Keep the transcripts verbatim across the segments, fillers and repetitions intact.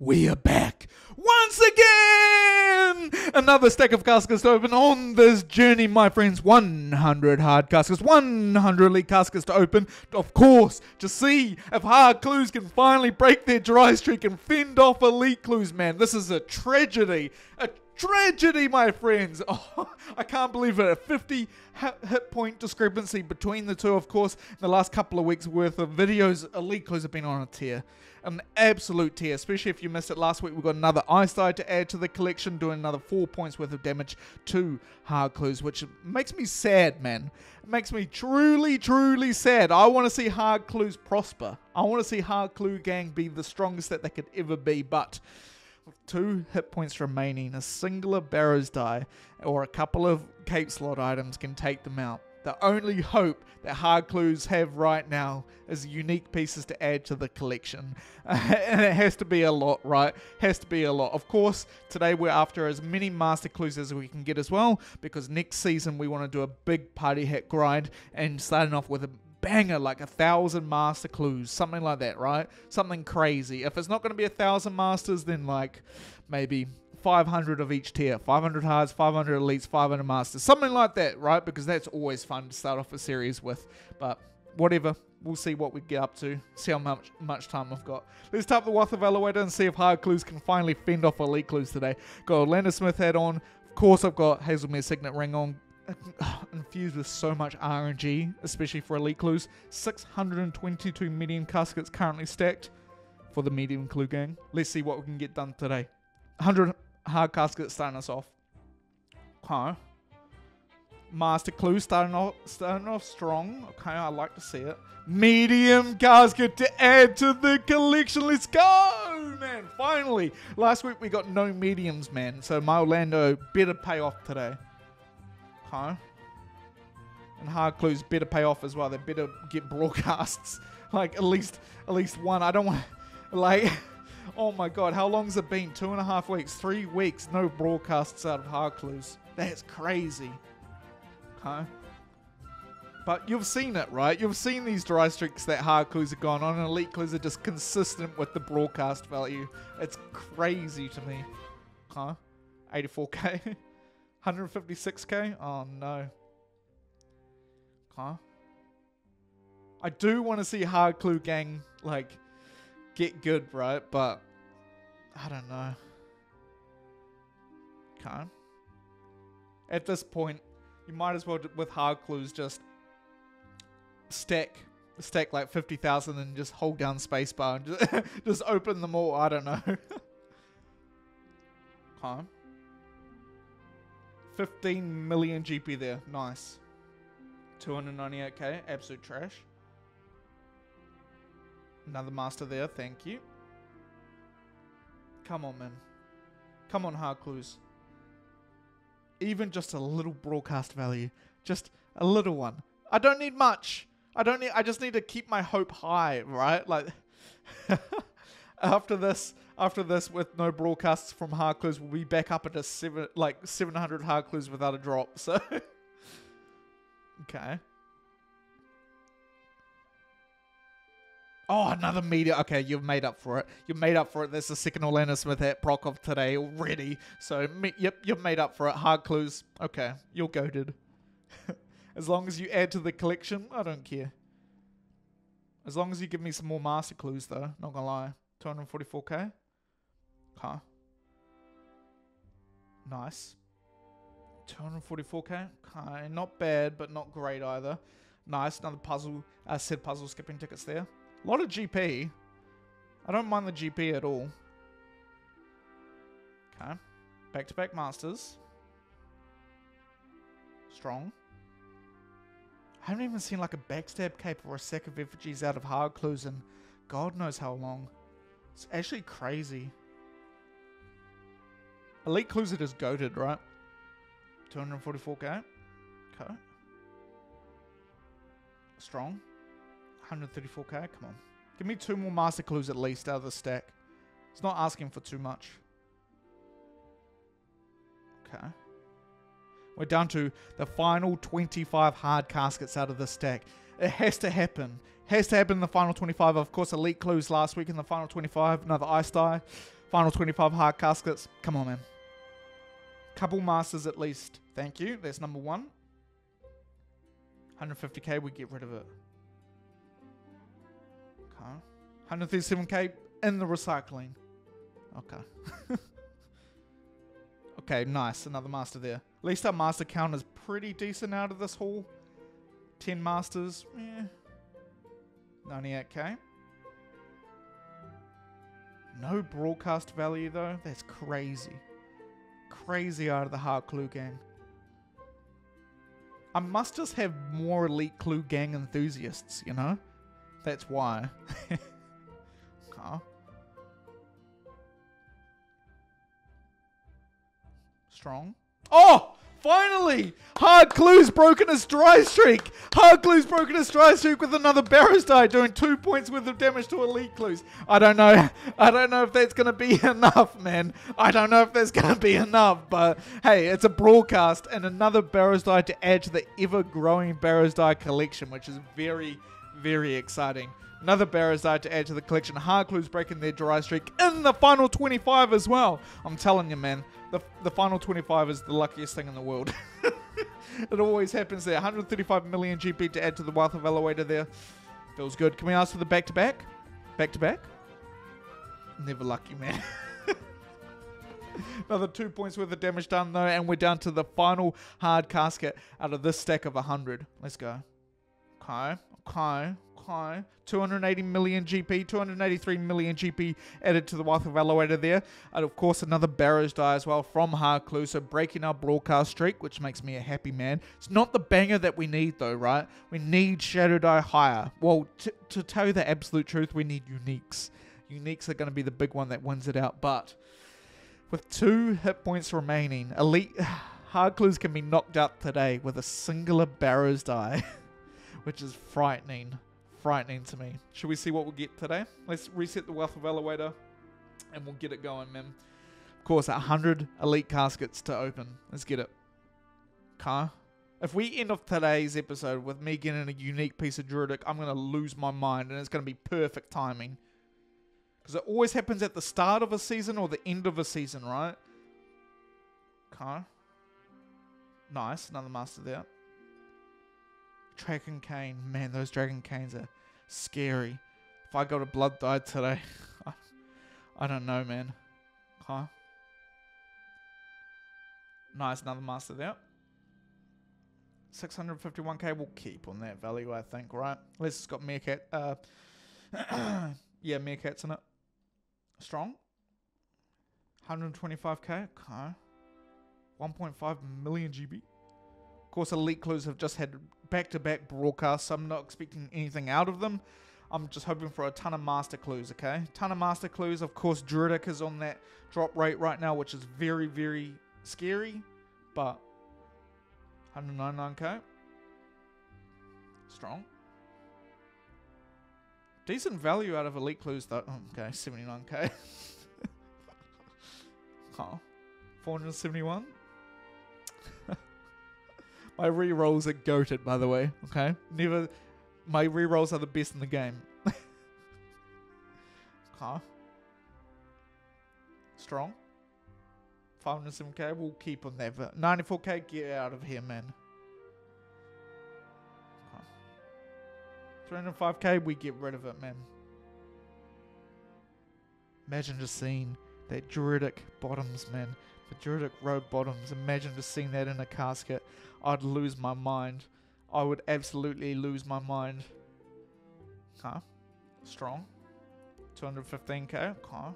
We are back once again! Another stack of caskets to open on this journey, my friends. one hundred hard caskets, one hundred elite caskets to open, of course, to see if hard clues can finally break their dry streak and fend off elite clues, man. This is a tragedy, a tragedy, my friends. Oh, I can't believe it. A fifty hit point discrepancy between the two, of course. In the last couple of weeks worth of videos, elite clues have been on a tear. An absolute tear, especially if you missed it last week. We've got another ice dye to add to the collection, doing another four points worth of damage to hard clues, which makes me sad, man. It makes me truly, truly sad. I want to see hard clues prosper. I want to see hard clue gang be the strongest that they could ever be, but two hit points remaining, a singular Barrows die or a couple of cape slot items can take them out. The only hope that hard clues have right now is unique pieces to add to the collection. Uh, and it has to be a lot, right? Has to be a lot. Of course, today we're after as many master clues as we can get as well, because next season we want to do a big party hat grind and starting off with a banger, like a thousand master clues, something like that, right? Something crazy. If it's not going to be a thousand masters, then like maybe five hundred of each tier, five hundred hards, five hundred elites, five hundred masters, something like that, right? Because that's always fun to start off a series with. But whatever, we'll see what we get up to, see how much much time I've got. Let's tap the Wealth Evaluator and see if hard clues can finally fend off elite clues today. Got Landersmith hat on, of course. I've got Hazelmere Signet Ring on, infused with so much R N G, especially for elite clues. six hundred twenty-two medium caskets currently stacked for the medium clue gang. Let's see what we can get done today. one hundred hard caskets starting us off. Huh. Master clues starting off, starting off strong. Okay, I like to see it. Medium casket to add to the collection. Let's go, man. Finally. Last week we got no mediums, man. So my Orlando better pay off today. Huh? And hard clues better pay off as well. They better get broadcasts, like at least at least one. I don't want like oh my god, how long's it been? Two and a half weeks, three weeks, no broadcasts out of hard clues. That's crazy. Huh? But you've seen it, right? You've seen these dry streaks that hard clues have gone on, and elite clues are just consistent with the broadcast value. It's crazy to me. Huh? eighty-four K. one hundred fifty-six K? Oh no. Huh? I do want to see hard clue gang like get good, right? But I don't know. Okay. At this point, you might as well with hard clues just stack stack like fifty thousand and just hold down spacebar and just, just open them all. I don't know. Okay. fifteen million G P there. Nice. two hundred ninety-eight K. Absolute trash. Another master there. Thank you. Come on, man. Come on, hard clues. Even just a little broadcast value. Just a little one. I don't need much. I don't need... I just need to keep my hope high, right? Like... After this, after this, with no broadcasts from hard clues, we'll be back up at a seven, like seven hundred hard clues without a drop. So, okay. Oh, another media. Okay, you've made up for it. You've made up for it. That's the second Orlando Smith hat proc of today already. So, me, yep, you've made up for it. Hard clues. Okay, you're goated. As long as you add to the collection, I don't care. As long as you give me some more master clues, though. Not gonna lie. two hundred forty-four K. Huh. Nice. two hundred forty-four K. Okay, not bad, but not great either. Nice. Another puzzle. I uh, said puzzle skipping tickets there. A lot of G P. I don't mind the G P at all. Okay. Back-to-back masters. Strong. I haven't even seen like a backstab cape or a sack of effigies out of hard clues in God knows how long. It's actually crazy. Elite clues are just goated, right? two hundred forty-four K. Okay. Strong. one hundred thirty-four K. Come on. Give me two more master clues at least out of the stack. It's not asking for too much. Okay. We're down to the final twenty-five hard caskets out of the stack. It has to happen. Has to happen in the final twenty-five. Of course, elite clues last week in the final twenty-five. Another ice dye. Final twenty-five hard caskets. Come on, man. Couple masters at least. Thank you. That's number one. one hundred fifty K, we get rid of it. Okay. one hundred thirty-seven K in the recycling. Okay. Okay, nice. Another master there. At least our master count is pretty decent out of this haul. ten masters. Eh. ninety-eight K. No broadcast value though. That's crazy. Crazy out of the hard clue gang. I must just have more elite clue gang enthusiasts, you know? That's why. Oh. Strong. Oh! Finally! Hard Clues broken his dry streak! Hard Clues broken his dry streak with another Barrows Die, doing two points worth of damage to Elite Clues. I don't know. I don't know if that's going to be enough, man. I don't know if that's going to be enough, but hey, it's a broadcast and another Barrows Die to add to the ever-growing Barrows Die collection, which is very, very exciting. Another Barrows Die to add to the collection. Hard Clues breaking their dry streak in the final twenty-five as well. I'm telling you, man. The, the final twenty-five is the luckiest thing in the world. It always happens there. one hundred thirty-five million G P to add to the Wealth Evaluator there. Feels good. Can we ask for the back-to-back? Back-to-back? Never lucky, man. Another two points worth of damage done, though, and we're down to the final hard casket out of this stack of one hundred. Let's go. Okay. Okay. High. two hundred eighty million G P, two hundred eighty-three million G P added to the Wealth Evaluator there. And of course, another Barrows Die as well from Hard Clue. So breaking our broadcast streak, which makes me a happy man. It's not the banger that we need though, right? We need Shadow Die higher. Well, t to tell you the absolute truth, we need uniques. Uniques are going to be the big one that wins it out. But with two hit points remaining, elite Hard Clues can be knocked out today with a singular Barrows Die, which is frightening. Frightening to me. Should we see what we'll get today? Let's reset the Wealth Evaluator and we'll get it going, man. Of course, one hundred elite caskets to open. Let's get it. Okay. If we end off today's episode with me getting a unique piece of Druidic, I'm going to lose my mind, and it's going to be perfect timing. Because it always happens at the start of a season or the end of a season, right? Okay. Nice. Another master there. Dragon Cane. Man, those Dragon Canes are scary. If I got a blood dye today, I don't know, man. Huh? Nice, another master there. six hundred fifty-one K, we'll keep on that value, I think, right? Unless it's got meerkat. Uh, yeah, meerkats in it. Strong. one hundred twenty-five K. Okay. one point five million G B. Of course, Elite Clues have just had back-to-back broadcasts, so I'm not expecting anything out of them. I'm just hoping for a ton of Master Clues, okay? Ton of Master Clues. Of course, Druidic is on that drop rate right now, which is very, very scary, but one hundred ninety-nine K. Strong. Decent value out of Elite Clues, though. Oh, okay, seventy-nine K. Oh, four hundred seventy-one. My rerolls are goated, by the way, okay? Never, my rerolls are the best in the game. Huh? Strong. five hundred seven K, we'll keep on that. But ninety-four K, get out of here, man. three hundred five K, we get rid of it, man. Imagine just seeing that Druidic Bottoms, man. The Druidic Rogue Bottoms. Imagine just seeing that in a casket. I'd lose my mind. I would absolutely lose my mind. Huh? Strong. two hundred fifteen K. Okay.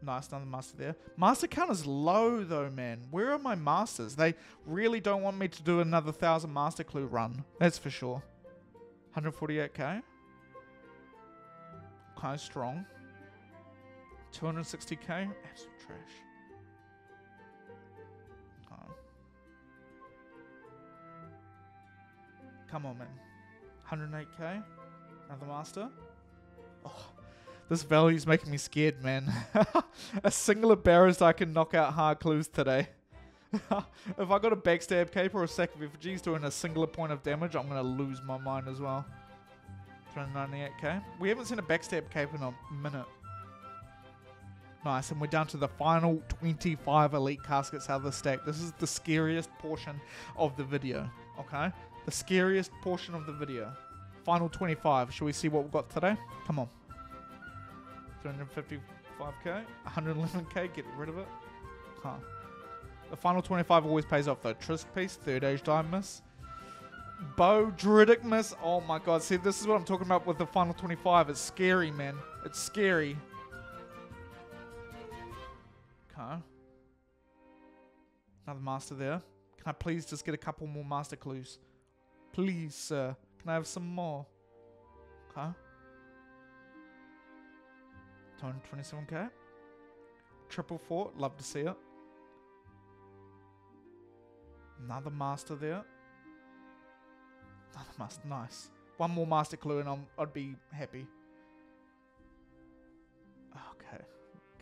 Nice, another master there. Master count is low though, man. Where are my masters? They really don't want me to do another thousand master clue run. That's for sure. one hundred forty-eight K. Okay, strong. two hundred sixty K, absolute trash. Oh. Come on, man. one hundred eight K, another master. Oh, this value is making me scared, man. A singular Barrows I can knock out hard clues today. If I got a backstab cape or a sack of effigies doing a singular point of damage, I'm gonna lose my mind as well. one hundred ninety-eight K. We haven't seen a backstab cape in a minute. Nice, and we're down to the final twenty-five elite caskets out of the stack. This is the scariest portion of the video, okay? The scariest portion of the video. Final twenty-five. Shall we see what we've got today? Come on. two hundred fifty-five K. one hundred eleven K. Get rid of it. Huh. The final twenty-five always pays off, though. Trisk piece. Third age dime miss. Bow. Druidic miss. Oh, my God. See, this is what I'm talking about with the final twenty-five. It's scary, man. It's scary. Huh. Another master there. Can I please just get a couple more master clues? Please, sir. Can I have some more? Okay. two hundred twenty-seven K. Triple four. Love to see it. Another master there. Another master. Nice. One more master clue and I'm, I'd be happy. Okay.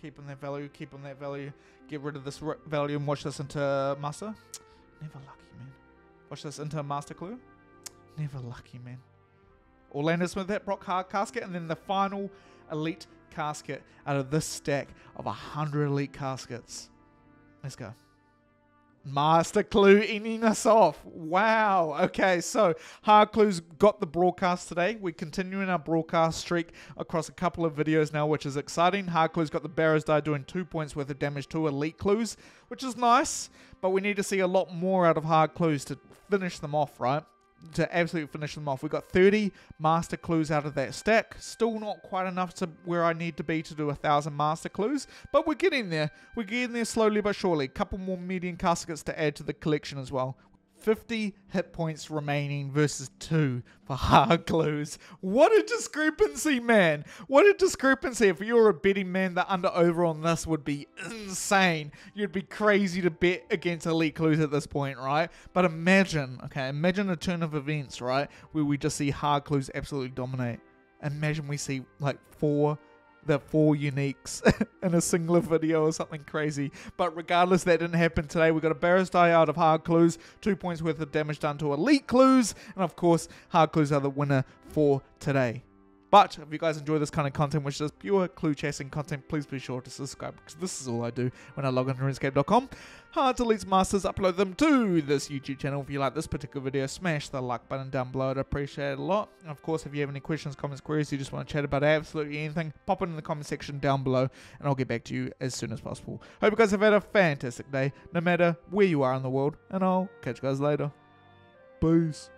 Keep on that value, keep on that value. Get rid of this value and watch this into master. Never lucky, man. Watch this into a master clue. Never lucky, man. Orlando Smith, that Brock Hard casket, and then the final elite casket out of this stack of one hundred elite caskets. Let's go. Master Clue ending us off. Wow. Okay, so Hard Clues got the broadcast today. We're continuing our broadcast streak across a couple of videos now, which is exciting. Hard Clues got the Barrows Die doing two points worth of damage to Elite Clues, which is nice, but we need to see a lot more out of Hard Clues to finish them off, right? To absolutely finish them off. We got thirty master clues out of that stack. Still not quite enough to where I need to be to do a thousand master clues, but we're getting there. We're getting there slowly but surely. Couple more medium caskets to add to the collection as well. fifty hit points remaining versus two for Hard Clues. What a discrepancy, man. What a discrepancy. If you're a betting man, the under over on this would be insane. You'd be crazy to bet against Elite Clues at this point, right? But imagine, okay, imagine a turn of events, right, where we just see Hard Clues absolutely dominate. Imagine we see like four the four uniques in a singular video or something crazy. But regardless, that didn't happen today. We got a Barrows Die out of Hard Clues, two points worth of damage done to Elite Clues, and of course, Hard Clues are the winner for today. But if you guys enjoy this kind of content, which is pure clue chasing content, please be sure to subscribe, because this is all I do when I log into RuneScape dot com. Hard Deletes Masters, upload them to this YouTube channel. If you like this particular video, smash the like button down below. I'd appreciate it a lot. And of course, if you have any questions, comments, queries, you just want to chat about absolutely anything, pop it in the comment section down below, and I'll get back to you as soon as possible. Hope you guys have had a fantastic day, no matter where you are in the world, and I'll catch you guys later. Peace.